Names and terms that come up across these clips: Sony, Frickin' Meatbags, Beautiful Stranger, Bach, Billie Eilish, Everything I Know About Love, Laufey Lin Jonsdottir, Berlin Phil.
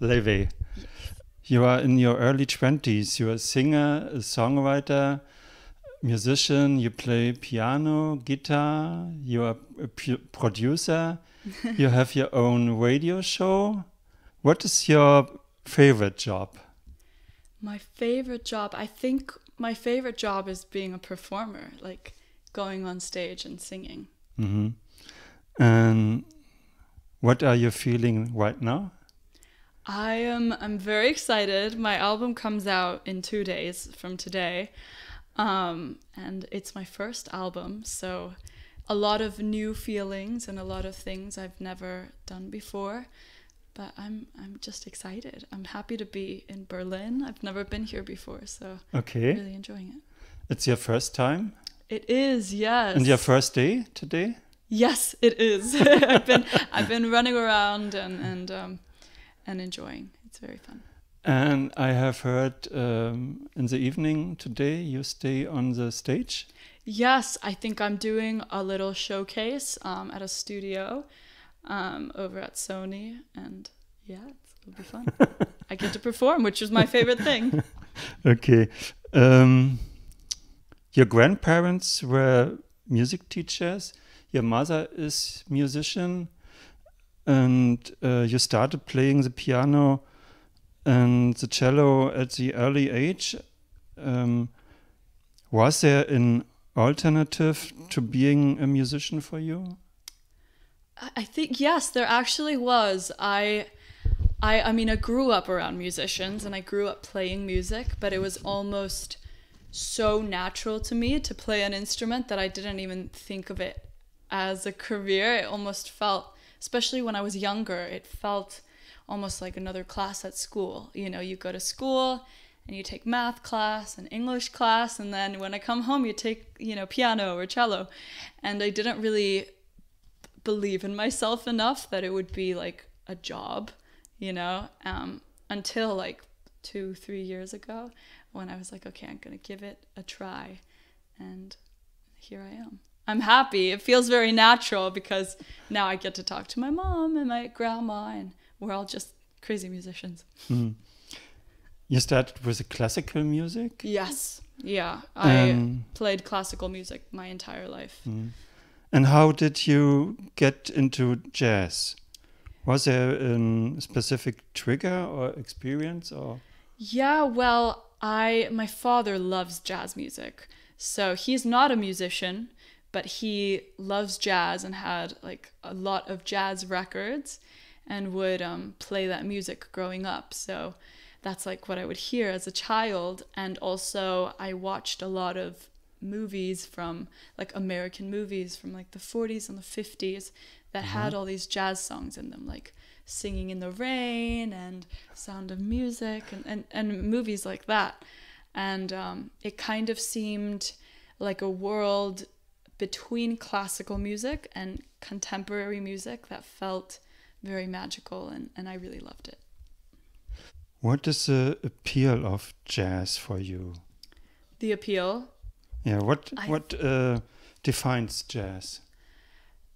Laufey, you are in your early 20s. You're a singer, a songwriter, musician. You play piano, guitar. You are a producer. You have your own radio show. What is your favorite job? My favorite job, I think my favorite job is being a performer, like going on stage and singing. Mm-hmm. And what are you feeling right now? I'm very excited. My album comes out in 2 days from today. And it's my first album, so a lot of new feelings and a lot of things I've never done before. But I'm just excited. I'm happy to be in Berlin. I've never been here before, so okay. I'm really enjoying it. It's your first time? It is, yes. And your first day today? Yes, it is. I've been running around and enjoying. It's very fun. And I have heard in the evening today you stay on the stage? Yes, I think I'm doing a little showcase at a studio over at Sony, and yeah, it'll be fun. I get to perform, which is my favorite thing. Okay. Your grandparents were music teachers. Your mother is musician, and you started playing the piano and the cello at the early age. Was there an alternative to being a musician for you? I think, yes, there actually was. I mean, I grew up around musicians and I grew up playing music, but it was almost so natural to me to play an instrument that I didn't even think of it as a career. It almost felt, especially when I was younger, it felt almost like another class at school. You know, you go to school and you take math class and English class, and then when I come home, you take, you know, piano or cello. And I didn't really believe in myself enough that it would be like a job, you know, until like 2-3 years ago when I was like, okay, I'm gonna give it a try. And here I am. I'm happy. It feels very natural because now I get to talk to my mom and my grandma, and we're all just crazy musicians. Mm. You started with classical music? Yes. Yeah. I played classical music my entire life. Mm. And how did you get into jazz? Was there a specific trigger or experience? Or? Yeah, well, my father loves jazz music. So he's not a musician, but he loves jazz and had like a lot of jazz records and would play that music growing up. So that's like what I would hear as a child. And also I watched a lot of movies from like American movies from like the 40s and the 50s that had all these jazz songs in them, like Singing in the Rain and Sound of Music and movies like that. And it kind of seemed like a world between classical music and contemporary music that felt very magical, and I really loved it. What is the appeal of jazz for you? The appeal? Yeah, what defines jazz?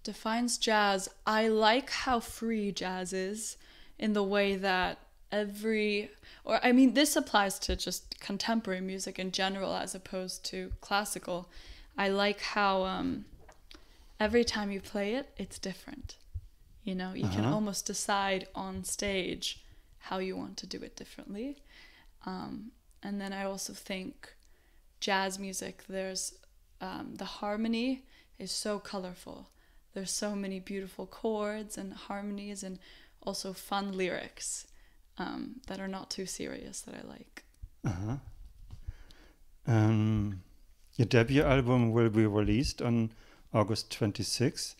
Defines jazz. I like how free jazz is in the way that I mean, this applies to just contemporary music in general as opposed to classical. I like how every time you play it, it's different. You know, you can almost decide on stage how you want to do it differently. And then I also think jazz music, there's the harmony is so colorful. There's so many beautiful chords and harmonies and also fun lyrics that are not too serious that I like. Your debut album will be released on August 26th.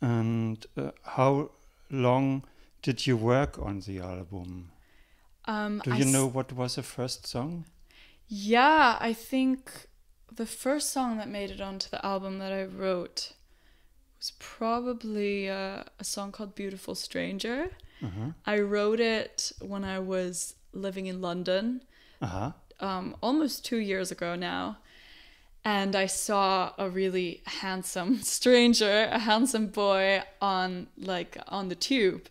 And how long did you work on the album? Do you know what was the first song? Yeah, I think the first song that made it onto the album that I wrote was probably a song called Beautiful Stranger. I wrote it when I was living in London, almost 2 years ago now. And I saw a really handsome stranger, a handsome boy on the tube.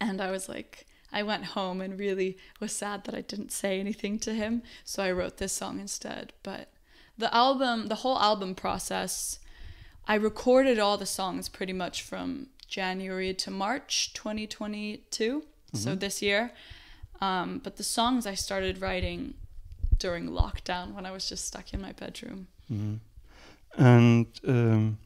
And I was like, I went home and really was sad that I didn't say anything to him, so I wrote this song instead. But the album, the whole album process, I recorded all the songs pretty much from January to March 2022, mm-hmm. so this year. But the songs I started writing during lockdown when I was just stuck in my bedroom. Mm-hmm. And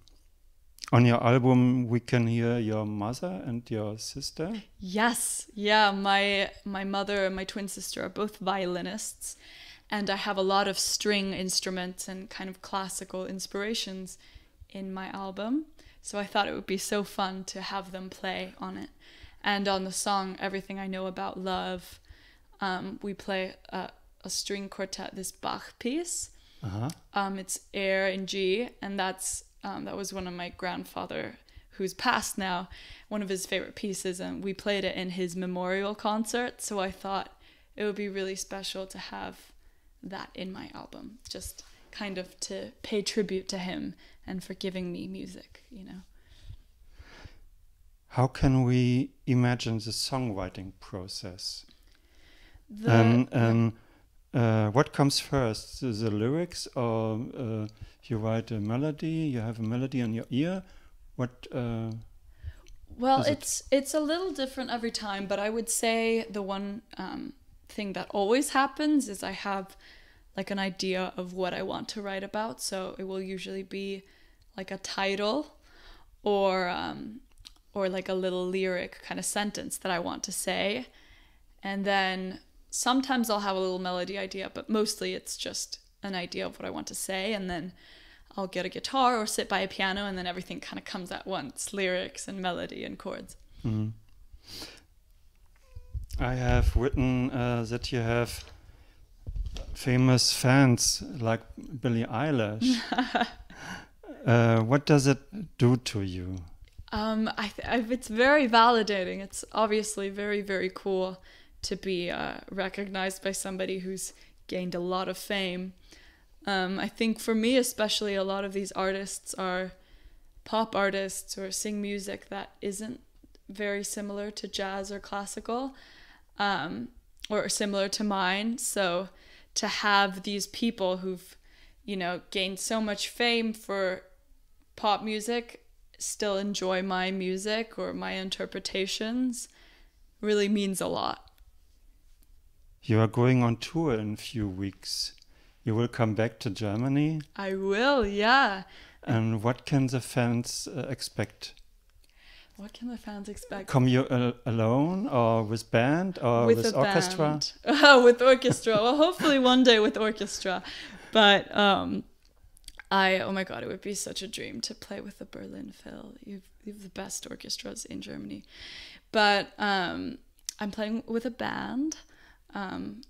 on your album, we can hear your mother and your sister. Yes, yeah, my mother and my twin sister are both violinists, and I have a lot of string instruments and kind of classical inspirations in my album. So I thought it would be so fun to have them play on it. And on the song Everything I Know About Love, we play a string quartet, this Bach piece. Uh-huh. It's Air in G, and that's that was one of my grandfather, who's passed now, one of his favorite pieces, and we played it in his memorial concert. So I thought it would be really special to have that in my album, just kind of to pay tribute to him and for giving me music, you know. How can we imagine the songwriting process? What comes first, the lyrics, or you write a melody? You have a melody in your ear. What? Well, it's a little different every time, but I would say the one thing that always happens is I have like an idea of what I want to write about. So it will usually be like a title, or like a little lyric kind of sentence that I want to say, and then. Sometimes I'll have a little melody idea, but mostly it's just an idea of what I want to say, and then I'll get a guitar or sit by a piano, and then everything kind of comes at once, lyrics and melody and chords. Mm-hmm. I have written that you have famous fans like Billie Eilish. What does it do to you? It's very validating. It's obviously very, very cool to be recognized by somebody who's gained a lot of fame. I think for me especially, a lot of these artists are pop artists or sing music that isn't very similar to jazz or classical, or similar to mine. So to have these people who've, you know, gained so much fame for pop music still enjoy my music or my interpretations really means a lot. You are going on tour in a few weeks. You will come back to Germany? I will, yeah. And what can the fans expect? What can the fans expect? Come you alone, or with band, or with orchestra? Oh, with orchestra. Well, hopefully one day with orchestra. But oh my God, it would be such a dream to play with the Berlin Phil. You've the best orchestras in Germany. But I'm playing with a band.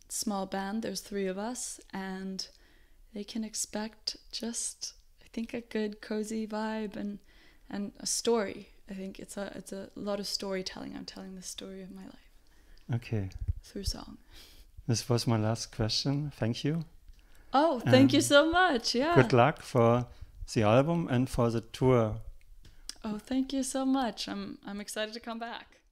Small band, there's 3 of us, and they can expect just, I think, a good cozy vibe and a story. I think it's a lot of storytelling. I'm telling the story of my life. Okay. Through song. This was my last question. Thank you. Oh, thank you so much. Yeah. Good luck for the album and for the tour. Oh, thank you so much. I'm excited to come back.